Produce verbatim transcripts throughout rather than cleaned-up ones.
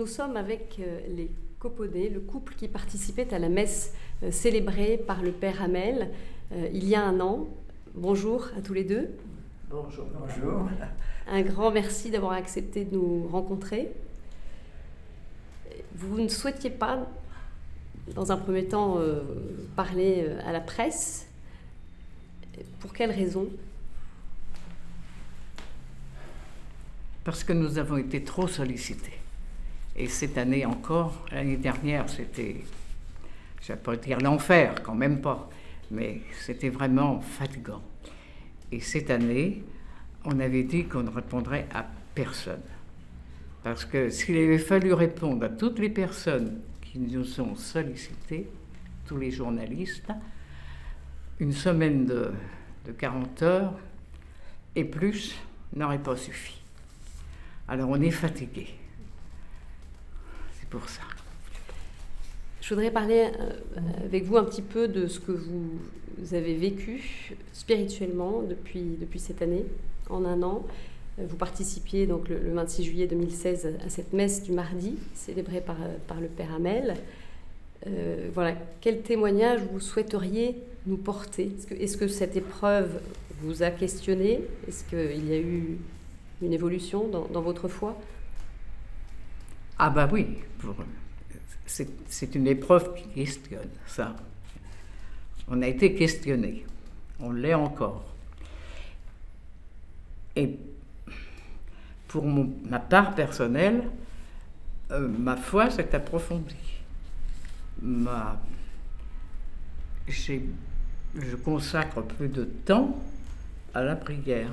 nous sommes avec les Coponet, le couple qui participait à la messe célébrée par le Père Hamel il y a un an. Bonjour à tous les deux. Bonjour. Bonjour. Un grand merci d'avoir accepté de nous rencontrer. Vous ne souhaitiez pas, dans un premier temps, euh, parler à la presse. Pour quelle raison? Parce que nous avons été trop sollicités. Et cette année encore, l'année dernière, c'était, je ne vais pas dire l'enfer, quand même pas, mais c'était vraiment fatigant. Et cette année, on avait dit qu'on ne répondrait à personne. Parce que s'il avait fallu répondre à toutes les personnes qui nous ont sollicitées, tous les journalistes, une semaine de, de quarante heures et plus n'aurait pas suffi. Alors on est fatigué. C'est pour ça. Je voudrais parler avec vous un petit peu de ce que vous avez vécu spirituellement depuis, depuis cette année, en un an. Vous participiez donc le, le vingt-six juillet deux mille seize à cette messe du mardi, célébrée par, par le Père Hamel. Euh, voilà, quel témoignage vous souhaiteriez nous porter? Est-ce que, est-ce que cette épreuve vous a questionné? Est-ce qu'il y a eu une évolution dans, dans votre foi? Ah bah oui, pour... c'est une épreuve qui questionne, ça. On a été questionné, on l'est encore. Et pour mon, ma part personnelle, euh, ma foi s'est approfondie. Ma, je consacre plus de temps à la prière.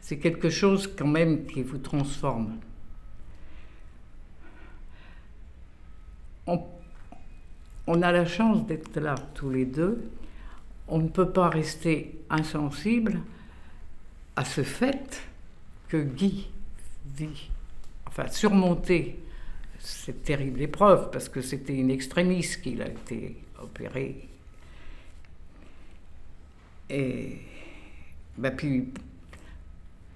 C'est quelque chose quand même qui vous transforme. On, on a la chance d'être là tous les deux. On ne peut pas rester insensible à ce fait que Guy vit, enfin surmonter cette terrible épreuve, parce que c'était une extrémiste qu'il a été opéré. Et bah, puis...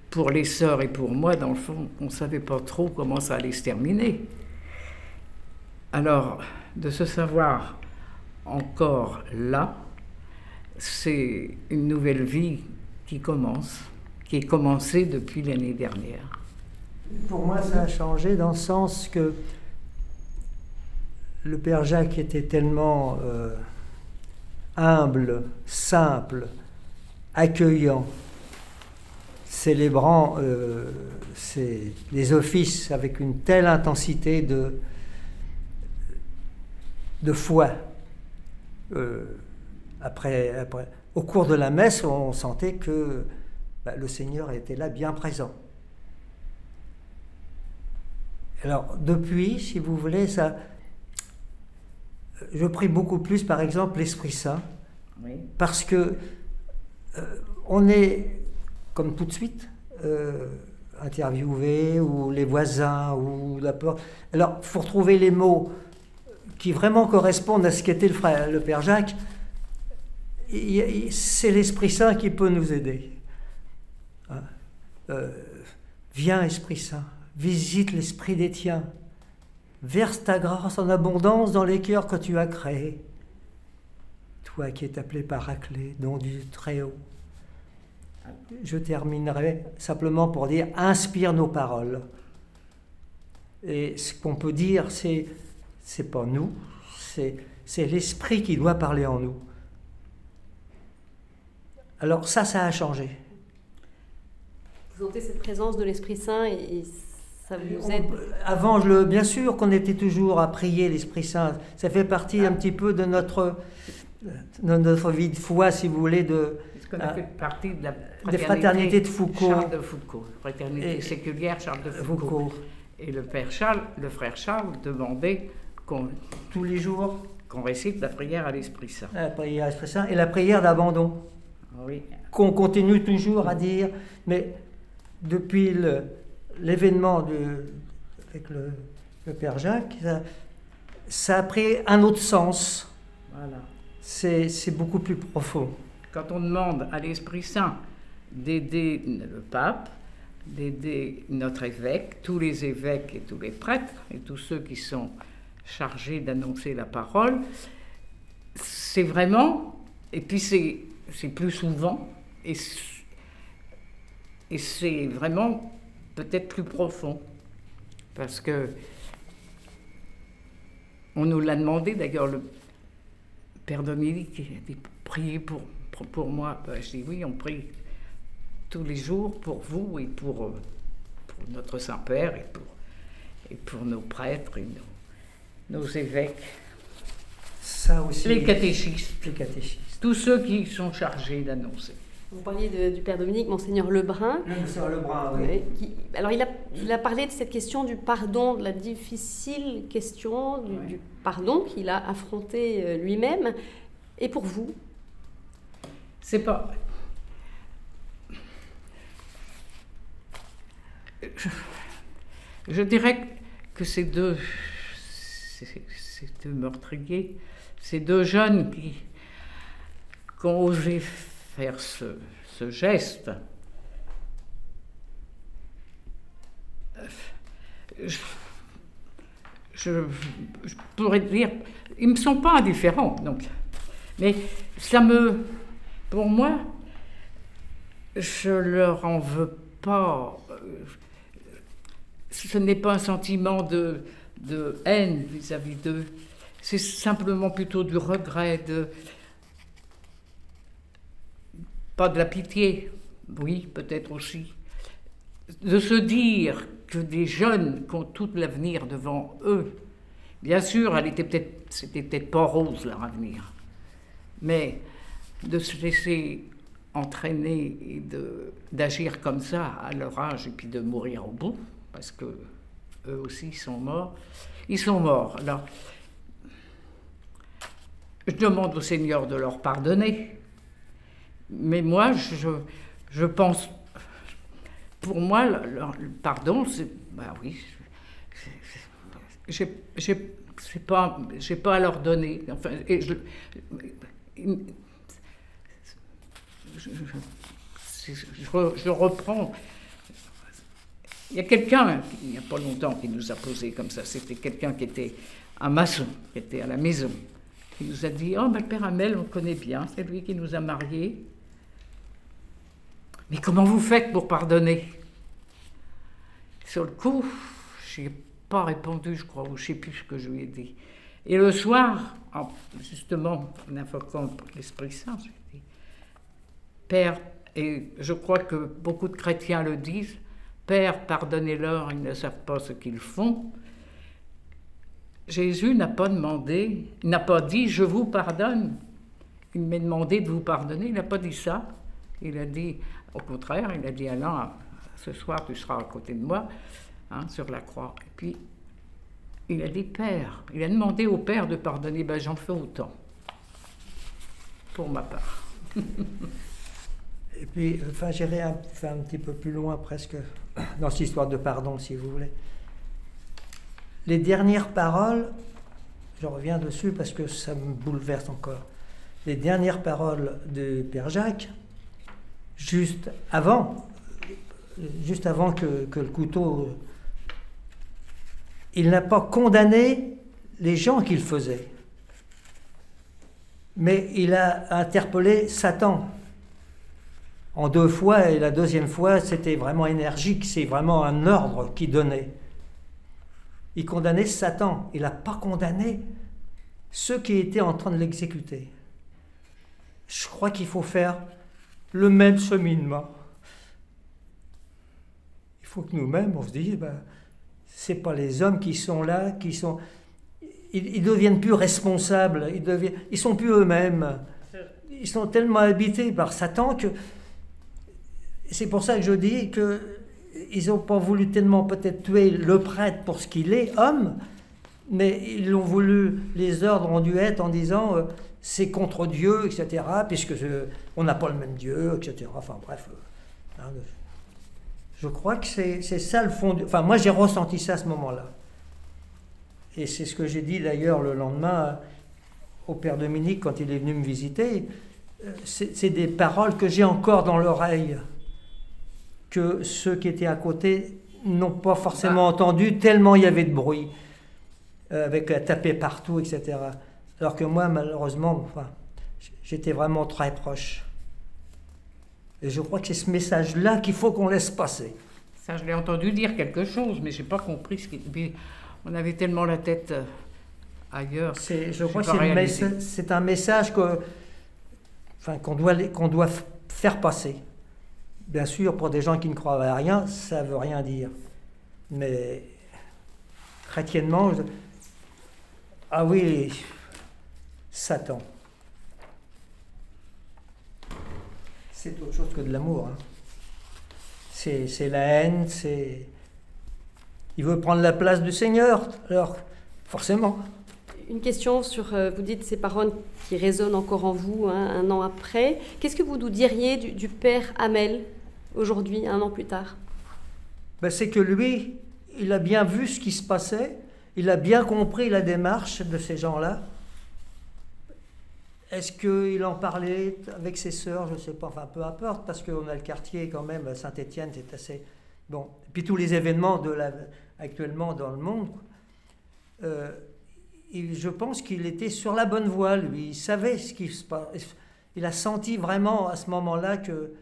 pour les sœurs et pour moi, dans le fond, on ne savait pas trop comment ça allait se terminer. Alors, de se savoir encore là, c'est une nouvelle vie qui commence, qui est commencée depuis l'année dernière. Pour moi, ça a changé dans le sens que le Père Jacques était tellement euh, humble, simple, accueillant, célébrant euh, ces, les offices avec une telle intensité de, de foi. Euh, après, après, au cours de la messe, on sentait que bah, le Seigneur était là, bien présent. Alors, depuis, si vous voulez, ça, je prie beaucoup plus, par exemple, l'Esprit Saint, oui. Parce que euh, on est... comme tout de suite, euh, interviewé, ou les voisins, ou la porte. Alors, il faut retrouver les mots qui vraiment correspondent à ce qu'était le frère, le Père Jacques. C'est l'Esprit Saint qui peut nous aider. Hein? Euh, viens, Esprit Saint, visite l'esprit des tiens. Verse ta grâce en abondance dans les cœurs que tu as créés. Toi qui es appelé Paraclet, don du Très-Haut. Je terminerai simplement pour dire « inspire nos paroles ». Et ce qu'on peut dire, c'est c'est pas nous, c'est l'esprit qui doit parler en nous. Alors ça, ça a changé. Vous sentez cette présence de l'Esprit Saint et, et ça vous aide? Avant, je, bien sûr qu'on était toujours à prier l'Esprit Saint. Ça fait partie ah. un petit peu de notre, de notre vie de foi, si vous voulez, de... On a fait partie de la fraternité, des fraternités de Foucauld. Charles de Foucauld, fraternité et séculière Charles de Foucauld. Foucauld. Et le père Charles, le frère Charles demandait qu'on tous les jours qu'on récite la prière à l'Esprit Saint. La prière à l'Esprit Saint et la prière d'abandon. Oui. Qu'on continue toujours à dire, mais depuis l'événement avec le, le père Jacques, ça, ça a pris un autre sens. Voilà. c'est beaucoup plus profond. Quand on demande à l'Esprit Saint d'aider le pape, d'aider notre évêque, tous les évêques et tous les prêtres, et tous ceux qui sont chargés d'annoncer la parole, c'est vraiment, et puis c'est plus souvent, et c'est vraiment peut-être plus profond, parce que on nous l'a demandé, d'ailleurs le Père Dominique a dit « Priez pour, pour, pour moi ». Ben, je dis « Oui, on prie tous les jours pour vous et pour, pour notre Saint-Père et pour, et pour nos prêtres et nos, nos évêques. » Ça aussi. Les catéchistes. Les catéchistes. Tous ceux qui sont chargés d'annoncer. Vous parliez de, du Père Dominique, Monseigneur Lebrun. Monseigneur Lebrun, oui. Qui, alors, il a, il a parlé de cette question du pardon, de la difficile question du, oui. du pardon qu'il a affronté lui-même. Et pour vous? C'est pas... Je, je dirais que ces deux, ces, ces deux meurtriers, ces deux jeunes qui, qui ont osé faire ce, ce geste, je, je, je pourrais dire, ils ne me sont pas indifférents, donc, mais ça me, pour moi, je leur en veux pas. Ce n'est pas un sentiment de, de haine vis-à-vis d'eux, c'est simplement plutôt du regret, de... pas de la pitié, oui, peut-être aussi, de se dire que des jeunes qui ont tout l'avenir devant eux, bien sûr, elle était peut-être, c'était peut-être pas rose leur avenir, mais de se laisser entraîner et d'agir comme ça à leur âge et puis de mourir au bout, parce que eux aussi sont morts, ils sont morts. Alors, je demande au Seigneur de leur pardonner, mais moi, je, je pense, pour moi, le, le pardon, c'est, bah oui, j'ai pas, j'ai pas à leur donner. Enfin, et je, je, je, je, je reprends. Il y a quelqu'un, il n'y a pas longtemps, qui nous a posé comme ça. C'était quelqu'un qui était un maçon, qui était à la maison, qui nous a dit « Oh, ben, le Père Hamel, on le connaît bien, c'est lui qui nous a mariés. Mais comment vous faites pour pardonner ?» Sur le coup, je n'ai pas répondu, je crois, ou je ne sais plus ce que je lui ai dit. Et le soir, justement, en invoquant l'Esprit Saint, je lui ai dit « Père, et je crois que beaucoup de chrétiens le disent, Père, pardonnez-leur, ils ne savent pas ce qu'ils font. » Jésus n'a pas demandé, n'a pas dit « je vous pardonne ». Il m'est demandé de vous pardonner, il n'a pas dit ça. Il a dit, au contraire, il a dit « Alain, ce soir tu seras à côté de moi, hein, sur la croix ». Et puis, il a dit « Père ». Il a demandé au Père de pardonner, ben, j'en fais autant, pour ma part. Et puis, enfin, j'irai un, un petit peu plus loin presque dans cette histoire de pardon, si vous voulez. Les dernières paroles, je reviens dessus parce que ça me bouleverse encore. Les dernières paroles de Père Jacques, juste avant, juste avant que, que le couteau, il n'a pas condamné les gens qu'il faisait, mais il a interpellé Satan. En deux fois, et la deuxième fois, c'était vraiment énergique, c'est vraiment un ordre qu'il donnait. Il condamnait Satan, il n'a pas condamné ceux qui étaient en train de l'exécuter. Je crois qu'il faut faire le même cheminement. Il faut que nous-mêmes, on se dise, ben, ce n'est pas les hommes qui sont là, qui sont... Ils, ils deviennent plus responsables, ils deviennent... ils sont plus eux-mêmes. Ils sont tellement habités par Satan que... C'est pour ça que je dis qu'ils n'ont pas voulu tellement peut-être tuer le prêtre pour ce qu'il est, homme, mais ils l'ont voulu, les ordres ont dû être en disant euh, c'est contre Dieu, et cetera, puisque euh, on n'a pas le même Dieu, et cetera. Enfin bref, euh, hein, je crois que c'est ça le fond. Du... Enfin moi j'ai ressenti ça à ce moment-là. Et c'est ce que j'ai dit d'ailleurs le lendemain au Père Dominique quand il est venu me visiter, c'est des paroles que j'ai encore dans l'oreille, que ceux qui étaient à côté n'ont pas forcément entendu, tellement il y avait de bruit, avec la tapée partout, et cetera. Alors que moi, malheureusement, enfin, j'étais vraiment très proche. Et je crois que c'est ce message-là qu'il faut qu'on laisse passer. Ça, je l'ai entendu dire quelque chose, mais je n'ai pas compris ce qu'il... On avait tellement la tête ailleurs. Je crois que c'est un message que, enfin, qu'on doit, qu'on doit faire passer. Bien sûr, pour des gens qui ne croient à rien, ça ne veut rien dire. Mais chrétiennement, je... ah oui, Satan. C'est autre chose que de l'amour, hein. C'est la haine, c'est... Il veut prendre la place du Seigneur, alors forcément. Une question sur, euh, vous dites, ces paroles qui résonnent encore en vous, hein, un an après. Qu'est-ce que vous nous diriez du, du Père Hamel, aujourd'hui, un an plus tard? Ben, c'est que lui, il a bien vu ce qui se passait, il a bien compris la démarche de ces gens-là. Est-ce qu'il en parlait avec ses sœurs? Je ne sais pas, enfin peu importe, parce qu'on a le quartier quand même, à Saint-Etienne, c'est assez... Bon, et puis tous les événements de la... actuellement dans le monde, euh, il, je pense qu'il était sur la bonne voie, lui, il savait ce qui se passait, il a senti vraiment à ce moment-là que,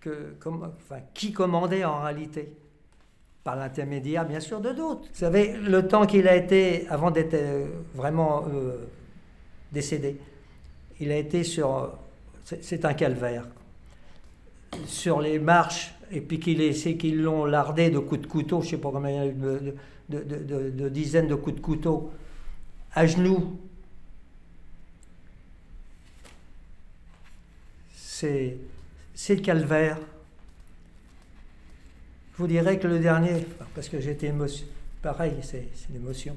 que comme, enfin, qui commandait en réalité, par l'intermédiaire bien sûr de d'autres. Vous savez, le temps qu'il a été, avant d'être vraiment euh, décédé, il a été sur, c'est un calvaire, sur les marches, et puis qu'ils l'ont lardé de coups de couteau, je ne sais pas combien il y a eu de, de, de, de, de dizaines de coups de couteau, à genoux. C'est le calvaire. Je vous dirais que le dernier, parce que j'étais émotion, pareil, c'est l'émotion,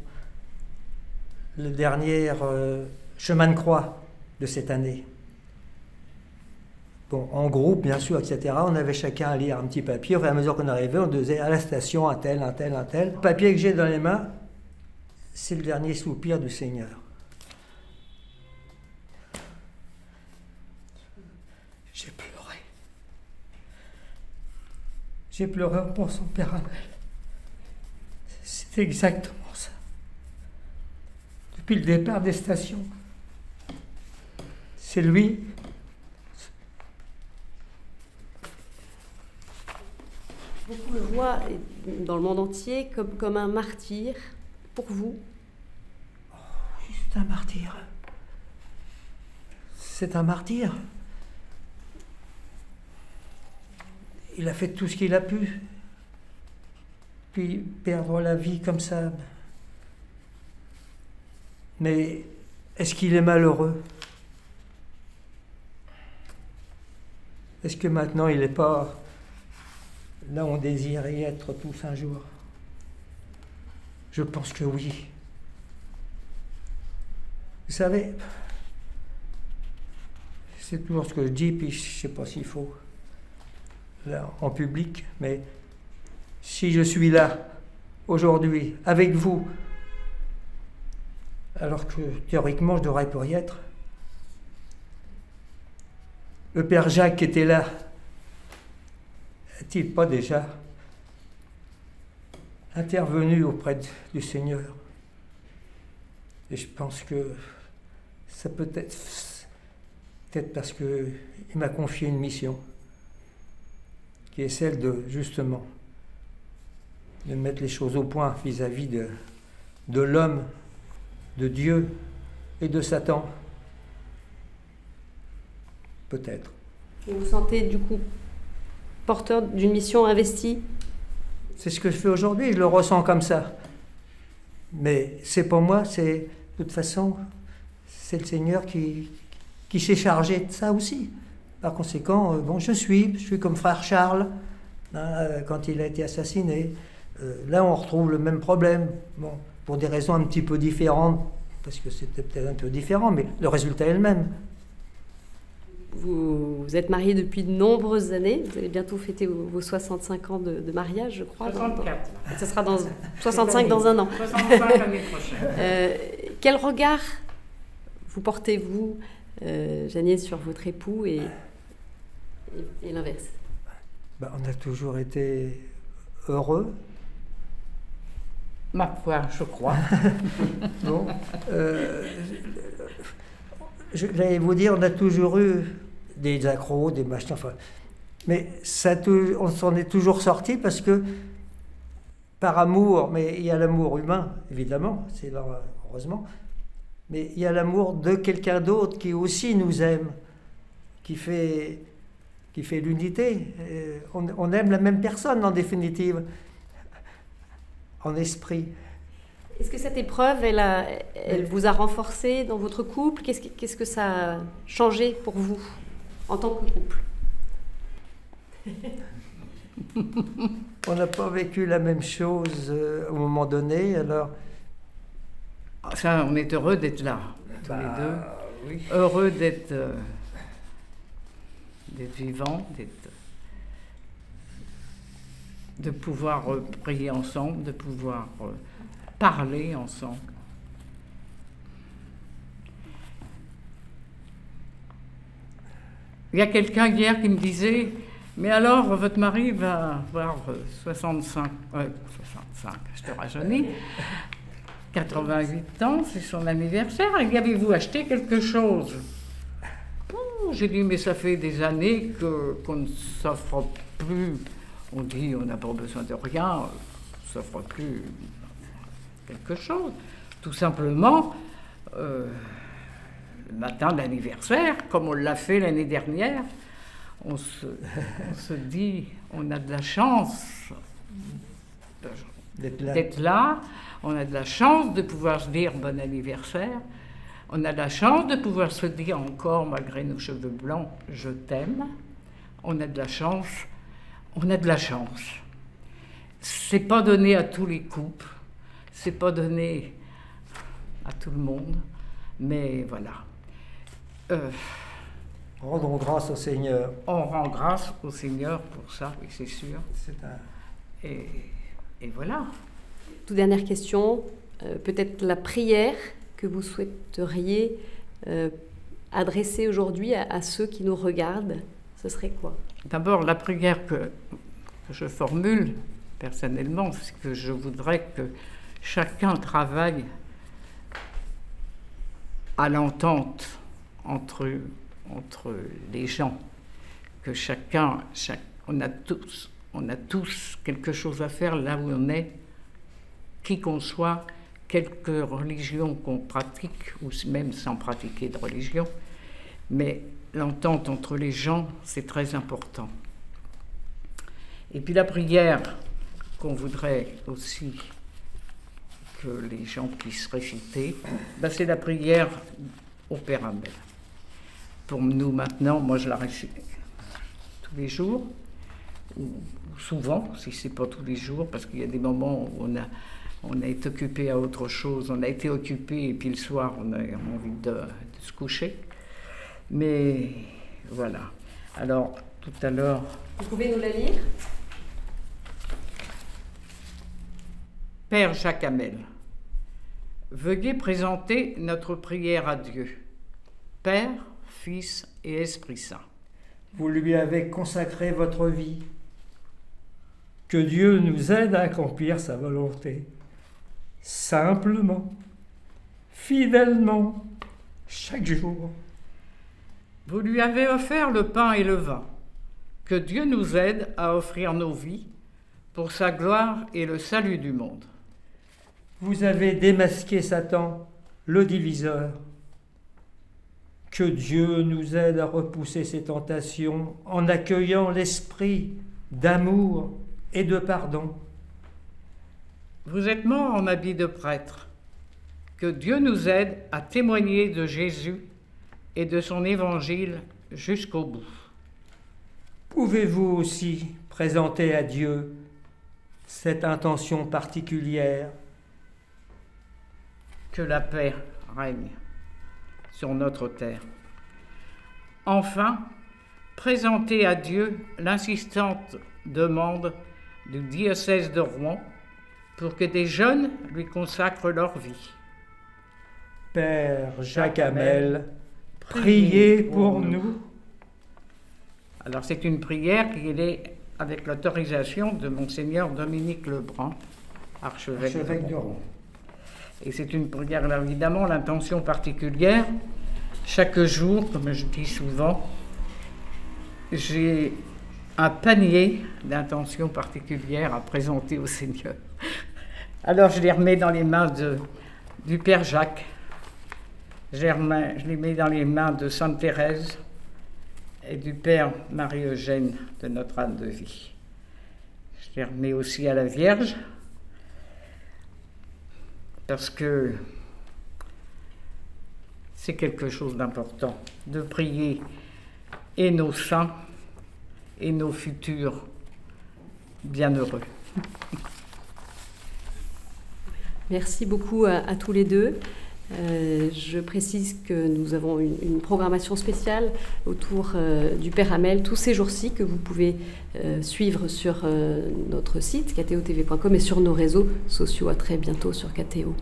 le dernier euh, chemin de croix de cette année. Bon, en groupe, bien sûr, et cetera, on avait chacun à lire un petit papier. Au fur et à mesure qu'on arrivait, on disait à la station, un tel, un tel, un tel. Le papier que j'ai dans les mains, c'est le dernier soupir du Seigneur. J'ai pleuré. J'ai pleuré pour son Père Hamel. C'est exactement ça. Depuis le départ des stations, c'est lui... Beaucoup le voient dans le monde entier comme, comme un martyr. Pour vous? Oh, c'est un martyr. C'est un martyr. Il a fait tout ce qu'il a pu. Puis perdre la vie comme ça. Mais est-ce qu'il est malheureux? Est-ce que maintenant il n'est pas... Là, on désire y être tous un jour. Je pense que oui. Vous savez, c'est toujours ce que je dis, puis je ne sais pas s'il faut, là, en public, mais si je suis là, aujourd'hui, avec vous, alors que théoriquement, je devrais pour y être, le Père Jacques qui était là, n'est-il pas déjà intervenu auprès de, du Seigneur? Et je pense que ça peut être peut-être parce qu'il m'a confié une mission qui est celle de, justement, de mettre les choses au point vis-à-vis de, de l'homme, de Dieu et de Satan. Peut-être. Vous vous sentez du coup porteur d'une mission investie? C'est ce que je fais aujourd'hui, je le ressens comme ça. Mais c'est pour moi, c'est de toute façon, c'est le Seigneur qui, qui s'est chargé de ça aussi. Par conséquent, bon, je suis, je suis comme frère Charles, hein, quand il a été assassiné. Euh, là, on retrouve le même problème, bon, pour des raisons un petit peu différentes, parce que c'était peut-être un peu différent, mais le résultat est le même. Vous, vous êtes marié depuis de nombreuses années, vous allez bientôt fêter vos, vos soixante-cinq ans de, de mariage, je crois. soixante-quatre. Ce sera dans soixante-cinq dans un an. soixante-cinq l'année prochaine. Euh, quel regard vous portez, vous, euh, Janine, sur votre époux et, et, et l'inverse? Ben, on a toujours été heureux. Ma foi, je crois. Bon, euh, je, je vais vous dire, on a toujours eu des accros, des machins, enfin, mais ça, on s'en est toujours sorti parce que, par amour, mais il y a l'amour humain, évidemment, c'est heureusement, mais il y a l'amour de quelqu'un d'autre qui aussi nous aime, qui fait, qui fait l'unité. On, on aime la même personne, en définitive. En esprit. Est-ce que cette épreuve, elle, a, elle vous a renforcé dans votre couple? Qu'est-ce que, qu'est-ce que ça a changé pour vous, en tant que couple? On n'a pas vécu la même chose euh, au moment donné, alors... Enfin, on est heureux d'être là, tous bah, les deux. Oui. Heureux d'être euh, d'être vivants, d'être... de pouvoir prier ensemble, de pouvoir parler ensemble. Il y a quelqu'un hier qui me disait, mais alors, votre mari va avoir soixante-cinq, euh, soixante-cinq, je te rajeunis, quatre-vingt-huit ans, c'est son anniversaire, et avez-vous acheté quelque chose? Oh, j'ai dit, mais ça fait des années que, qu'on ne s'offre plus. On dit, on n'a pas besoin de rien, on ne s'offre plus quelque chose. Tout simplement, euh, le matin d'anniversaire, comme on l'a fait l'année dernière, on se, on se dit, on a de la chance d'être là. là, on a de la chance de pouvoir se dire bon anniversaire, on a de la chance de pouvoir se dire encore, malgré nos cheveux blancs, je t'aime, on a de la chance... On a de la chance. C'est pas donné à tous les couples, c'est pas donné à tout le monde, mais voilà. Euh, Rendons grâce au Seigneur. On rend grâce au Seigneur pour ça, oui, c'est sûr. Un... Et, et voilà. Toute dernière question, euh, peut-être la prière que vous souhaiteriez euh, adresser aujourd'hui à, à ceux qui nous regardent, ce serait quoi ? D'abord, la prière que, que je formule personnellement, c'est que je voudrais que chacun travaille à l'entente entre, entre les gens, que chacun, chaque, on, a tous, on a tous quelque chose à faire là où on est, qui qu'on soit, quelque religion qu'on pratique, ou même sans pratiquer de religion, mais... L'entente entre les gens, c'est très important. Et puis la prière qu'on voudrait aussi que les gens puissent réciter, ben c'est la prière au Père Hamel. Pour nous maintenant, moi je la récite tous les jours, ou souvent, si ce n'est pas tous les jours, parce qu'il y a des moments où on a, on a été occupé à autre chose, on a été occupé et puis le soir on a envie de, de se coucher. Mais voilà. Alors, tout à l'heure... Vous pouvez nous la lire? Père Jacques Hamel, veuillez présenter notre prière à Dieu, Père, Fils et Esprit Saint. Vous lui avez consacré votre vie. Que Dieu nous aide à accomplir sa volonté, simplement, fidèlement, chaque jour. Vous lui avez offert le pain et le vin. Que Dieu nous aide à offrir nos vies pour sa gloire et le salut du monde. Vous avez démasqué Satan, le diviseur. Que Dieu nous aide à repousser ses tentations en accueillant l'esprit d'amour et de pardon. Vous êtes mort en habit de prêtre. Que Dieu nous aide à témoigner de Jésus et de son évangile jusqu'au bout. Pouvez-vous aussi présenter à Dieu cette intention particulière? Que la paix règne sur notre terre. Enfin, présentez à Dieu l'insistante demande du diocèse de Rouen pour que des jeunes lui consacrent leur vie. Père Jacques Hamel, priez pour nous. Alors c'est une prière qui est avec l'autorisation de Monseigneur Dominique Lebrun, archevêque, archevêque de Rouen. Et c'est une prière, alors évidemment, l'intention particulière. Chaque jour, comme je dis souvent, j'ai un panier d'intentions particulières à présenter au Seigneur. Alors je les remets dans les mains de, du Père Jacques, je les, remets, je les mets dans les mains de Sainte Thérèse et du Père Marie-Eugène de Notre-Dame-de-Vie. Je les remets aussi à la Vierge, parce que c'est quelque chose d'important, de prier et nos saints et nos futurs bienheureux. Merci beaucoup à, à tous les deux. Euh, je précise que nous avons une, une programmation spéciale autour euh, du Père Hamel tous ces jours-ci que vous pouvez euh, suivre sur euh, notre site k t o t v point com et sur nos réseaux sociaux. À très bientôt sur K T O.